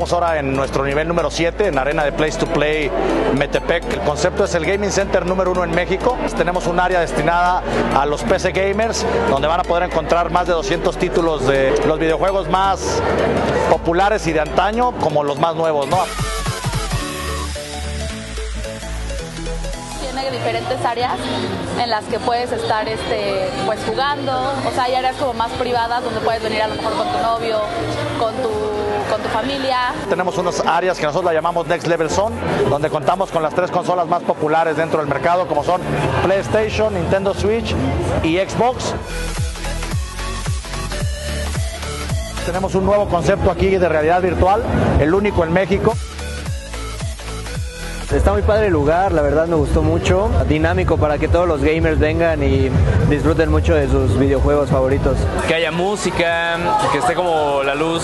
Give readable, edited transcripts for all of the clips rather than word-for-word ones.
Estamos ahora en nuestro nivel número 7, en arena de Place to Play Metepec. El concepto es el Gaming Center número 1 en México. Tenemos un área destinada a los PC Gamers, donde van a poder encontrar más de 200 títulos de los videojuegos más populares y de antaño, como los más nuevos, ¿no? Tiene diferentes áreas en las que puedes estar pues jugando, o sea, hay áreas como más privadas donde puedes venir a lo mejor con tu novio, con tu familia. Tenemos unas áreas que nosotros la llamamos Next Level Zone, donde contamos con las tres consolas más populares dentro del mercado, como son PlayStation, Nintendo Switch y Xbox. Tenemos un nuevo concepto aquí de realidad virtual, el único en México. Está muy padre el lugar, la verdad me gustó mucho. Dinámico para que todos los gamers vengan y disfruten mucho de sus videojuegos favoritos. Que haya música, que esté como la luz,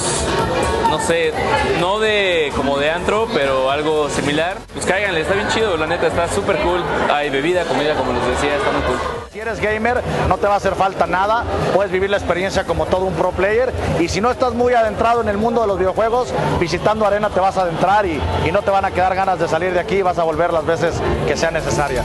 no sé, no de como de antro, pero algo similar. Pues cáiganle, está bien chido, la neta, está súper cool. Hay bebida, comida, como les decía, está muy cool. Si eres gamer, no te va a hacer falta nada, puedes vivir la experiencia como todo un pro player, y si no estás muy adentrado en el mundo de los videojuegos, visitando Arena te vas a adentrar y no te van a quedar ganas de salir de aquí, vas a volver las veces que sea necesaria.